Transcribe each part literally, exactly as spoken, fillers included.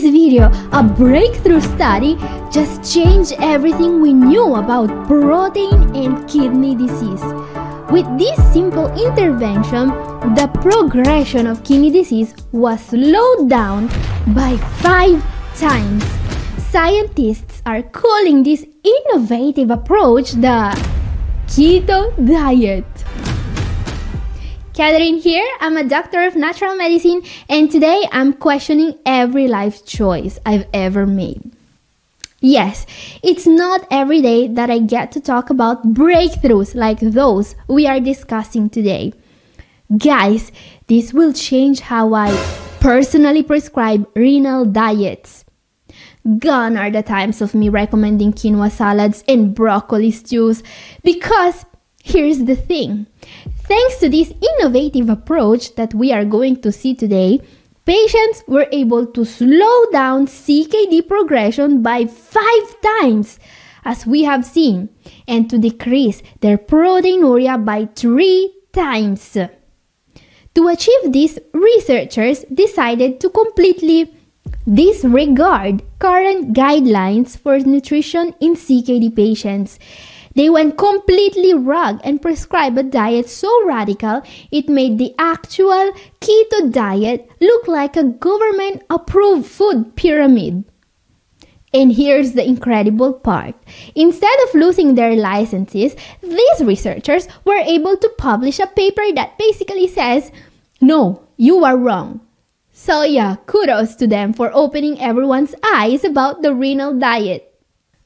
this video, a breakthrough study just changed everything we knew about protein and kidney disease. With this simple intervention, the progression of kidney disease was slowed down by five times. Scientists are calling this innovative approach the keto diet. Catherine here, I'm a doctor of natural medicine, and today I'm questioning every life choice I've ever made. Yes, it's not every day that I get to talk about breakthroughs like those we are discussing today. Guys, this will change how I personally prescribe renal diets. Gone are the times of me recommending quinoa salads and broccoli stews, because here's the thing. Thanks to this innovative approach that we are going to see today, patients were able to slow down C K D progression by five times, as we have seen, and to decrease their proteinuria by three times. To achieve this, researchers decided to completely disregard current guidelines for nutrition in C K D patients. They went completely rogue and prescribed a diet so radical it made the actual keto diet look like a government-approved food pyramid. And here's the incredible part. Instead of losing their licenses, these researchers were able to publish a paper that basically says, "No, you are wrong." So yeah, kudos to them for opening everyone's eyes about the renal diet.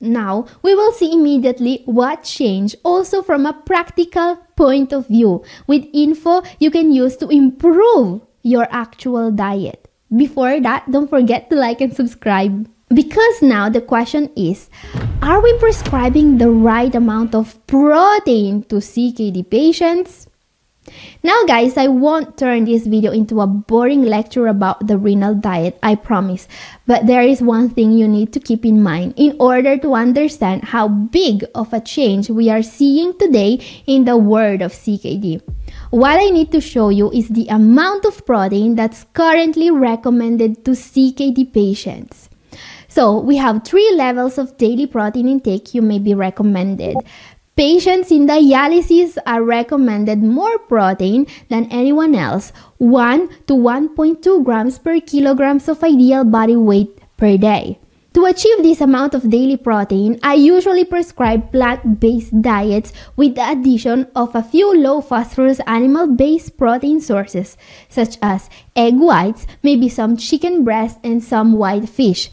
Now, we will see immediately what changed also from a practical point of view with info you can use to improve your actual diet. Before that, don't forget to like and subscribe. Because now the question is, are we prescribing the right amount of protein to C K D patients? Now guys, I won't turn this video into a boring lecture about the renal diet, I promise. But there is one thing you need to keep in mind in order to understand how big of a change we are seeing today in the world of C K D. What I need to show you is the amount of protein that's currently recommended to C K D patients. So we have three levels of daily protein intake you may be recommended. Patients in dialysis are recommended more protein than anyone else, one to one point two grams per kilogram of ideal body weight per day. To achieve this amount of daily protein, I usually prescribe plant-based diets with the addition of a few low-phosphorus animal-based protein sources, such as egg whites, maybe some chicken breast, and some white fish.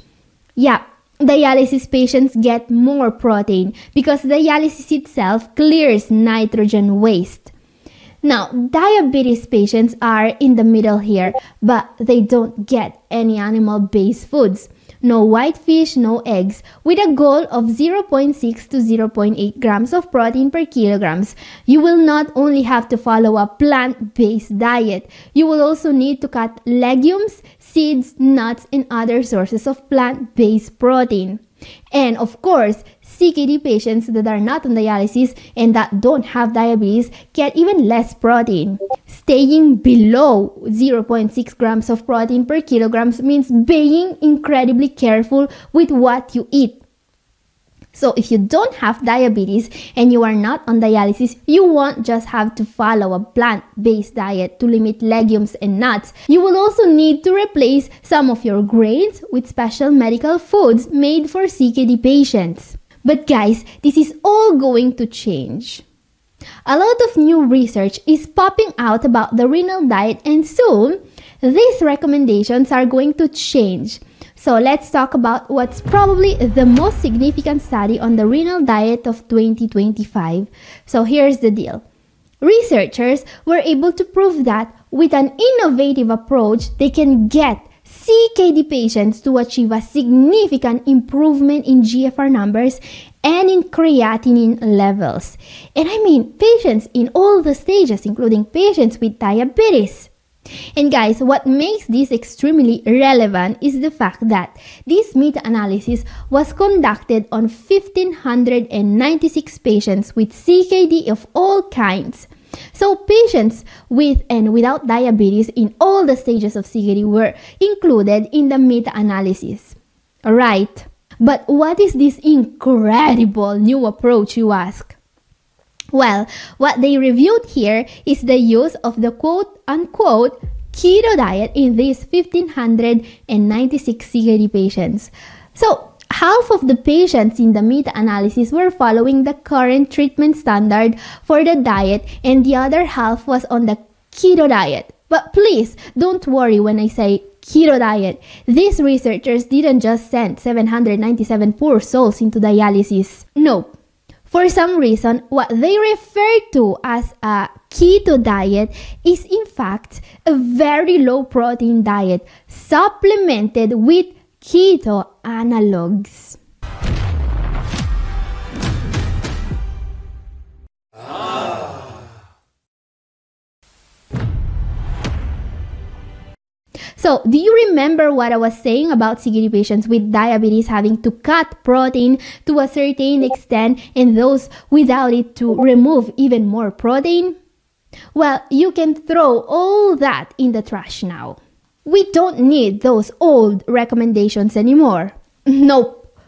Yeah. Dialysis patients get more protein because dialysis itself clears nitrogen waste. Now, diabetes patients are in the middle here, but they don't get any animal-based foods. No white fish, no eggs, with a goal of zero point six to zero point eight grams of protein per kilogram. You will not only have to follow a plant-based diet, you will also need to cut legumes, seeds, nuts, and other sources of plant-based protein. And of course, C K D patients that are not on dialysis and that don't have diabetes get even less protein. Staying below zero point six grams of protein per kilogram means being incredibly careful with what you eat. So if you don't have diabetes and you are not on dialysis, you won't just have to follow a plant-based diet to limit legumes and nuts. You will also need to replace some of your grains with special medical foods made for C K D patients. But guys, this is all going to change. A lot of new research is popping out about the renal diet, and soon, these recommendations are going to change. So let's talk about what's probably the most significant study on the renal diet of twenty twenty-five. So here's the deal. Researchers were able to prove that with an innovative approach, they can get C K D patients to achieve a significant improvement in G F R numbers and in creatinine levels. And I mean patients in all the stages, including patients with diabetes. And guys, what makes this extremely relevant is the fact that this meta-analysis was conducted on one thousand five hundred ninety-six patients with C K D of all kinds. So patients with and without diabetes in all the stages of C K D were included in the meta-analysis. Alright, but what is this incredible new approach, you ask? Well, what they reviewed here is the use of the quote-unquote keto diet in these one thousand five hundred ninety-six C K D patients. So, half of the patients in the meta-analysis were following the current treatment standard for the diet and the other half was on the keto diet. But please, don't worry when I say keto diet. These researchers didn't just send seven hundred ninety-seven poor souls into dialysis. Nope. For some reason, what they refer to as a keto diet is in fact a very low protein diet supplemented with keto analogues. Ah. So, do you remember what I was saying about C K D patients with diabetes having to cut protein to a certain extent and those without it to remove even more protein? Well, you can throw all that in the trash now. We don't need those old recommendations anymore. Nope.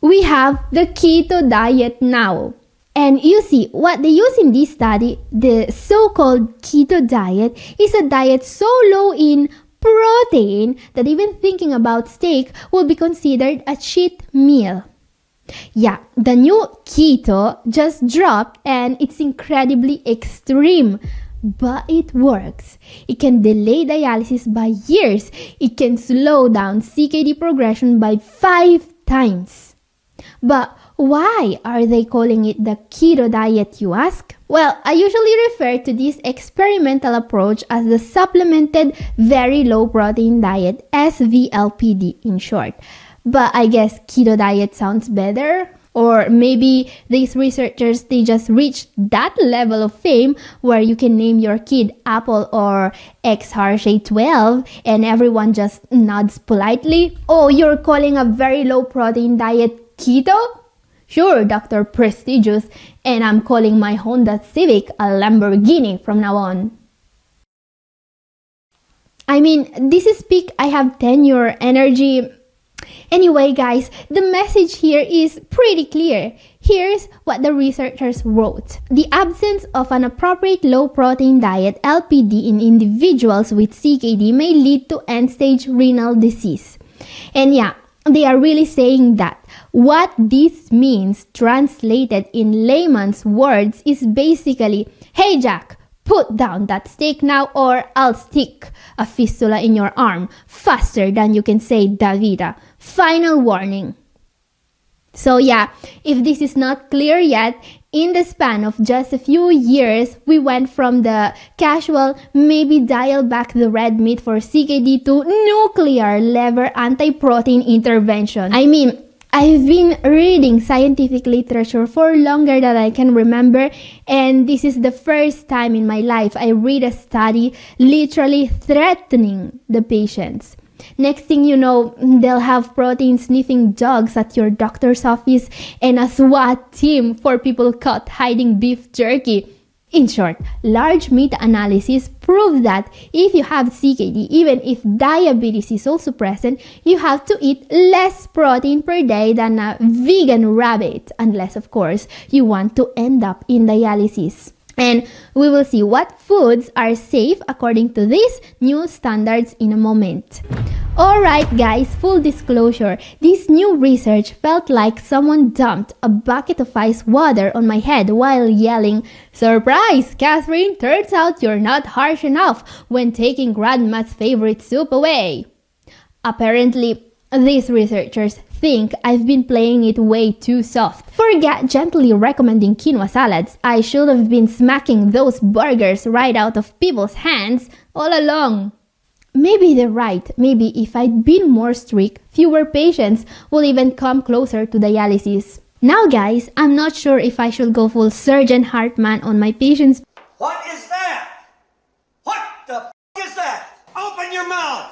We have the keto diet now. And you see, what they use in this study, the so-called keto diet, is a diet so low in protein that even thinking about steak will be considered a cheat meal. Yeah, the new keto just dropped and it's incredibly extreme. But it works. It can delay dialysis by years. It can slow down C K D progression by five times. But why are they calling it the keto diet, you ask? Well, I usually refer to this experimental approach as the supplemented very low protein diet, S V L P D in short. But I guess keto diet sounds better. Or maybe these researchers, they just reached that level of fame where you can name your kid Apple or X R J twelve and everyone just nods politely. Oh, you're calling a very low protein diet keto? Sure, Doctor Prestigious, and I'm calling my Honda Civic a Lamborghini from now on. I mean, this is peak, I have tenure, energy. Anyway, guys, the message here is pretty clear. Here's what the researchers wrote. The absence of an appropriate low-protein diet, L P D, in individuals with C K D may lead to end-stage renal disease. And yeah, they are really saying that. What this means, translated in layman's words, is basically, hey Jack, put down that steak now or I'll stick a fistula in your arm faster than you can say Davida. Final warning. So yeah, if this is not clear yet, in the span of just a few years, we went from the casual, maybe dial back the red meat for C K D to nuclear level anti-protein intervention. I mean, I've been reading scientific literature for longer than I can remember, and this is the first time in my life I read a study literally threatening the patients. Next thing you know, they'll have protein-sniffing dogs at your doctor's office and a SWAT team for people caught hiding beef jerky. In short, large meta-analysis prove that if you have C K D, even if diabetes is also present, you have to eat less protein per day than a vegan rabbit, unless, of course, you want to end up in dialysis. And we will see what foods are safe according to these new standards in a moment. Alright guys, full disclosure, this new research felt like someone dumped a bucket of ice water on my head while yelling, "Surprise, Catherine, turns out you're not harsh enough when taking grandma's favorite soup away." Apparently, these researchers think I've been playing it way too soft. Forget gently recommending quinoa salads, I should have been smacking those burgers right out of people's hands all along. Maybe they're right, maybe if I'd been more strict, fewer patients would even come closer to dialysis. Now guys, I'm not sure if I should go full Surgeon Hartman on my patients. What is that? What the f*** is that? Open your mouth!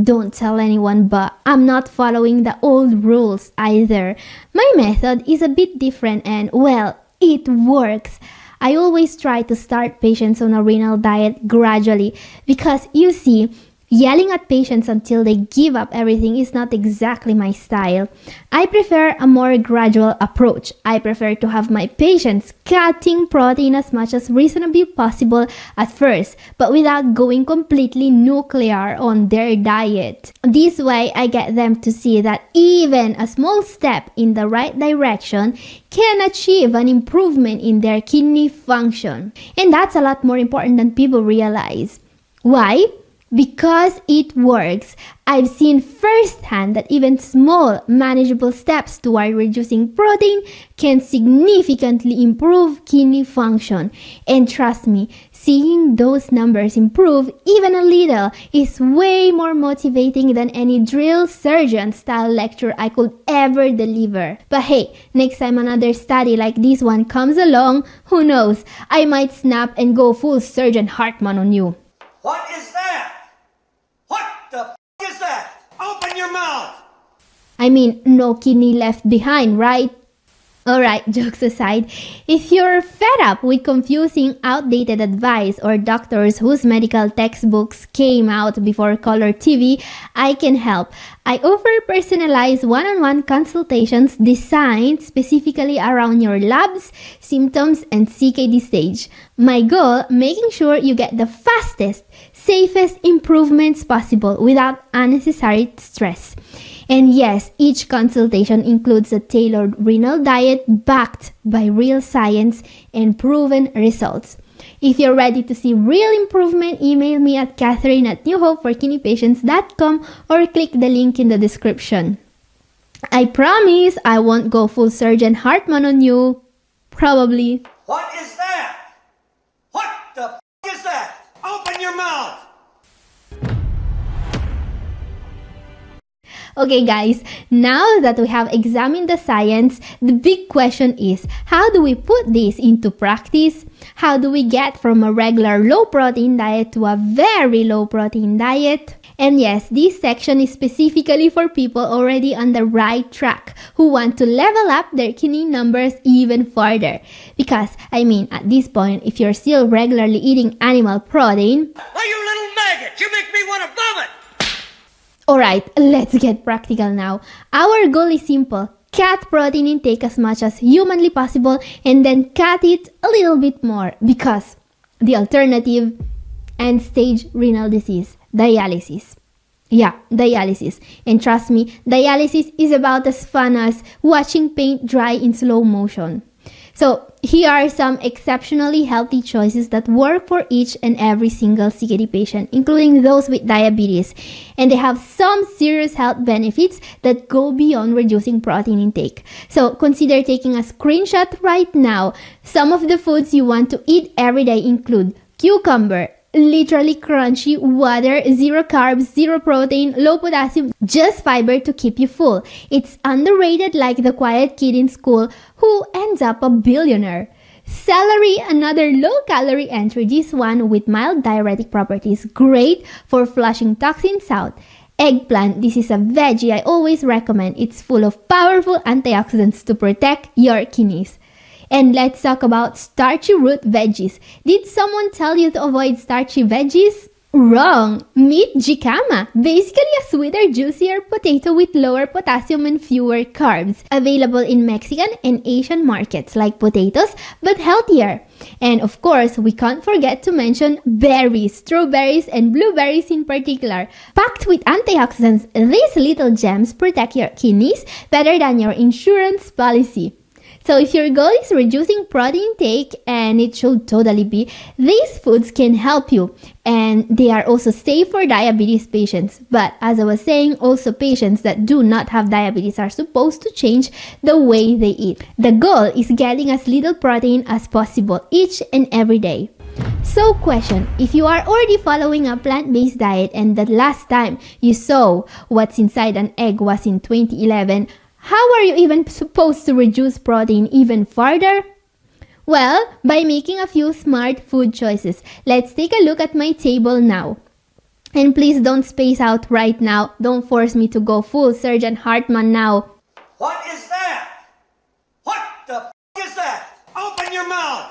Don't tell anyone, but I'm not following the old rules either. My method is a bit different and, well, it works. I always try to start patients on a renal diet gradually, because you see, yelling at patients until they give up everything is not exactly my style. I prefer a more gradual approach. I prefer to have my patients cutting protein as much as reasonably possible at first, but without going completely nuclear on their diet. This way, I get them to see that even a small step in the right direction can achieve an improvement in their kidney function. And that's a lot more important than people realize. Why? Because it works. I've seen firsthand that even small, manageable steps toward reducing protein can significantly improve kidney function. And trust me, seeing those numbers improve even a little is way more motivating than any drill sergeant style lecture I could ever deliver. But hey, next time another study like this one comes along, who knows, I might snap and go full Surgeon Hartman on you. What is that? Open your mouth! I mean, no kidney left behind, right? Alright, jokes aside, if you're fed up with confusing outdated advice or doctors whose medical textbooks came out before color T V, I can help. I offer personalized one-on-one consultations designed specifically around your labs, symptoms, and C K D stage. My goal, making sure you get the fastest, safest improvements possible without unnecessary stress. And yes, each consultation includes a tailored renal diet backed by real science and proven results. If you're ready to see real improvement, email me at Catherine at new hope for kidney patients dot com or click the link in the description. I promise I won't go full Surgeon Hartman on you. Probably. What is that? What the f*** is that? Open your mouth! Okay guys, now that we have examined the science, the big question is, how do we put this into practice? How do we get from a regular low-protein diet to a very low-protein diet? And yes, this section is specifically for people already on the right track who want to level up their kidney numbers even further. Because, I mean, at this point, if you're still regularly eating animal protein... Oh, you little maggot! You make me want to vomit! Alright, let's get practical now. Our goal is simple. Cut protein intake as much as humanly possible and then cut it a little bit more, because the alternative, end stage renal disease, dialysis. Yeah, dialysis. And trust me, dialysis is about as fun as watching paint dry in slow motion. So here are some exceptionally healthy choices that work for each and every single C K D patient, including those with diabetes. And they have some serious health benefits that go beyond reducing protein intake. So consider taking a screenshot right now. Some of the foods you want to eat every day include cucumber, literally crunchy, water, zero carbs, zero protein, low potassium, just fiber to keep you full. It's underrated, like the quiet kid in school who ends up a billionaire. Celery, another low-calorie entry, this one with mild diuretic properties, great for flushing toxins out. Eggplant, this is a veggie I always recommend. It's full of powerful antioxidants to protect your kidneys. And let's talk about starchy root veggies. Did someone tell you to avoid starchy veggies? Wrong! Meat jicama, basically a sweeter, juicier potato with lower potassium and fewer carbs. Available in Mexican and Asian markets like potatoes, but healthier. And of course, we can't forget to mention berries, strawberries and blueberries in particular. Packed with antioxidants, these little gems protect your kidneys better than your insurance policy. So if your goal is reducing protein intake, and it should totally be, these foods can help you. And they are also safe for diabetes patients. But as I was saying, also patients that do not have diabetes are supposed to change the way they eat. The goal is getting as little protein as possible each and every day. So question, if you are already following a plant-based diet and the last time you saw What's Inside an Egg was in twenty eleven, how are you even supposed to reduce protein even further? Well, by making a few smart food choices. Let's take a look at my table now. And please don't space out right now. Don't force me to go full Surgeon Hartman now. What is that? What the f*** is that? Open your mouth!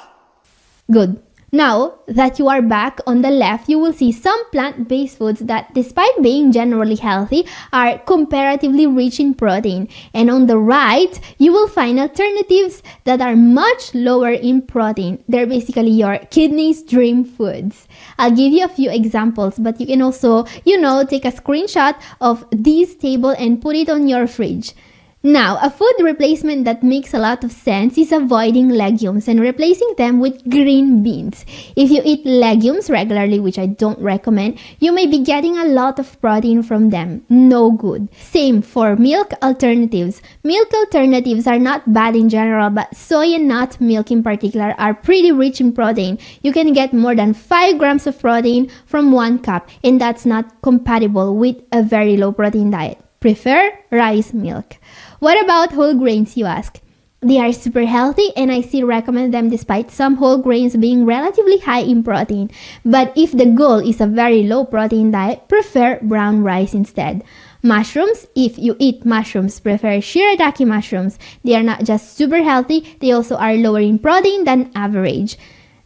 Good. Now that you are back on the left, you will see some plant-based foods that, despite being generally healthy, are comparatively rich in protein. And on the right, you will find alternatives that are much lower in protein. They're basically your kidney's dream foods. I'll give you a few examples, but you can also, you know, take a screenshot of this table and put it on your fridge. Now, a food replacement that makes a lot of sense is avoiding legumes and replacing them with green beans. If you eat legumes regularly, which I don't recommend, you may be getting a lot of protein from them. No good. Same for milk alternatives. Milk alternatives are not bad in general, but soy and nut milk in particular are pretty rich in protein. You can get more than five grams of protein from one cup, and that's not compatible with a very low protein diet. Prefer rice milk. What about whole grains, you ask? They are super healthy, and I still recommend them despite some whole grains being relatively high in protein. But if the goal is a very low protein diet, prefer brown rice instead. Mushrooms, if you eat mushrooms, prefer shirataki mushrooms. They are not just super healthy, they also are lower in protein than average.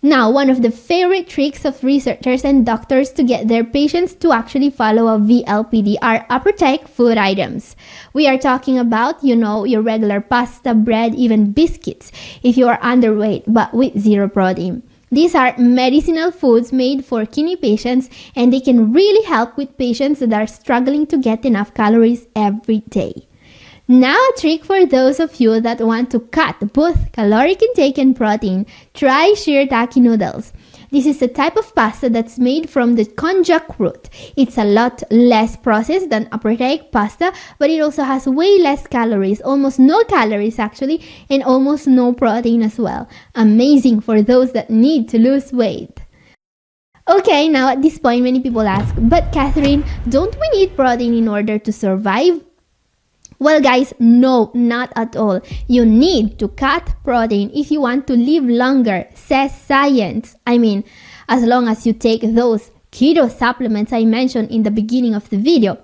Now, one of the favorite tricks of researchers and doctors to get their patients to actually follow a V L P D are aproteic food items. We are talking about, you know, your regular pasta, bread, even biscuits if you are underweight but with zero protein. These are medicinal foods made for kidney patients, and they can really help with patients that are struggling to get enough calories every day. Now a trick for those of you that want to cut both caloric intake and protein, try shirataki noodles. This is a type of pasta that's made from the konjac root. It's a lot less processed than aproteic pasta, but it also has way less calories, almost no calories actually, and almost no protein as well. Amazing for those that need to lose weight. Okay, now at this point many people ask, but Catherine, don't we need protein in order to survive? Well guys, no, not at all. You need to cut protein if you want to live longer, says science. I mean, as long as you take those keto supplements I mentioned in the beginning of the video.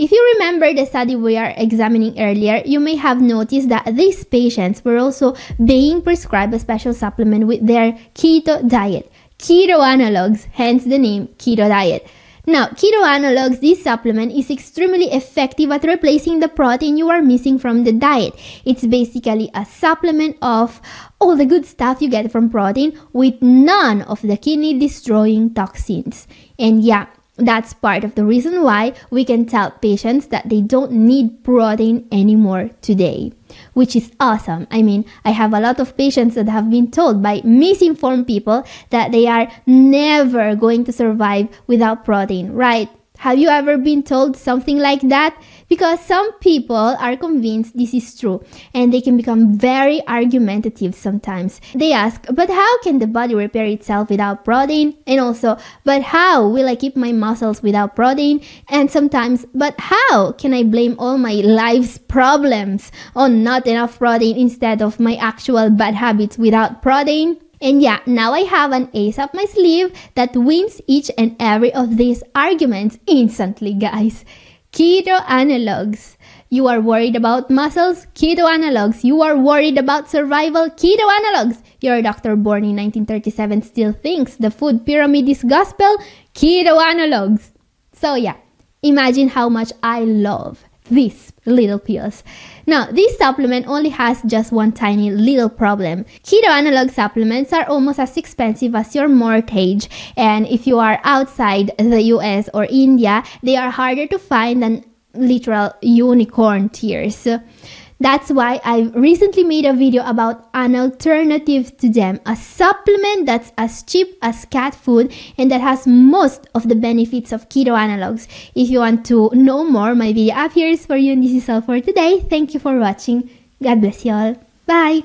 If you remember the study we are examining earlier, you may have noticed that these patients were also being prescribed a special supplement with their keto diet. Keto analogues, hence the name keto diet. Now, keto analogues, this supplement is extremely effective at replacing the protein you are missing from the diet. It's basically a supplement of all the good stuff you get from protein with none of the kidney-destroying toxins. And yeah, that's part of the reason why we can tell patients that they don't need protein anymore today, which is awesome. I mean, I have a lot of patients that have been told by misinformed people that they are never going to survive without protein, right? Have you ever been told something like that? Because some people are convinced this is true, and they can become very argumentative sometimes. They ask, but how can the body repair itself without protein? And also, but how will I keep my muscles without protein? And sometimes, but how can I blame all my life's problems on not enough protein instead of my actual bad habits without protein? And yeah, now I have an ace up my sleeve that wins each and every of these arguments instantly, guys. Keto analogues. You are worried about muscles? Keto analogues. You are worried about survival? Keto analogues. Your doctor born in nineteen thirty-seven still thinks the food pyramid is gospel? Keto analogues. So yeah, imagine how much I love these little pills. Now, this supplement only has just one tiny little problem. Keto analog supplements are almost as expensive as your mortgage, and if you are outside the U S or India, they are harder to find than literal unicorn tears. That's why I've recently made a video about an alternative to them, a supplement that's as cheap as cat food and that has most of the benefits of keto analogues. If you want to know more, my video up here is for you, and this is all for today. Thank you for watching. God bless you all. Bye!